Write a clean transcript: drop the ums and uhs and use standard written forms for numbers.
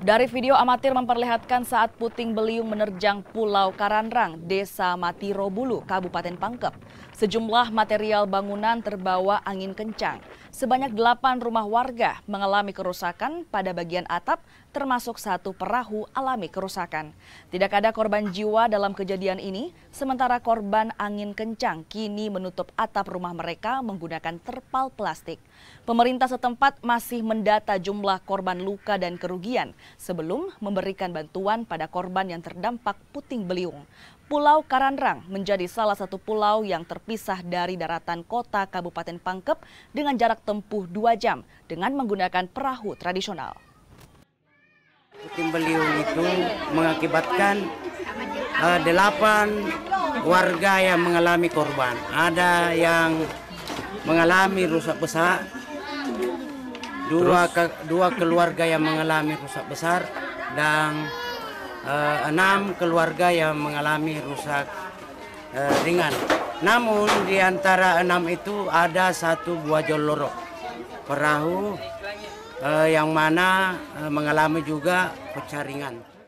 Dari video amatir memperlihatkan saat puting beliung menerjang Pulau Karanrang, Desa Matirobulu, Kabupaten Pangkep. Sejumlah material bangunan terbawa angin kencang. Sebanyak 8 rumah warga mengalami kerusakan pada bagian atap, termasuk 1 perahu alami kerusakan. Tidak ada korban jiwa dalam kejadian ini, sementara korban angin kencang kini menutup atap rumah mereka menggunakan terpal plastik. Pemerintah setempat masih mendata jumlah korban luka dan kerugian sebelum memberikan bantuan pada korban yang terdampak puting beliung. Pulau Karanrang menjadi salah satu pulau yang terpisah dari daratan kota Kabupaten Pangkep dengan jarak tempuh 2 jam dengan menggunakan perahu tradisional. Puting beliung itu mengakibatkan 8 warga yang mengalami korban. Ada yang mengalami rusak besar, dua keluarga yang mengalami rusak besar, dan 6 keluarga yang mengalami rusak ringan. Namun di antara 6 itu ada 1 buah jolorok perahu yang mana mengalami juga pecah ringan.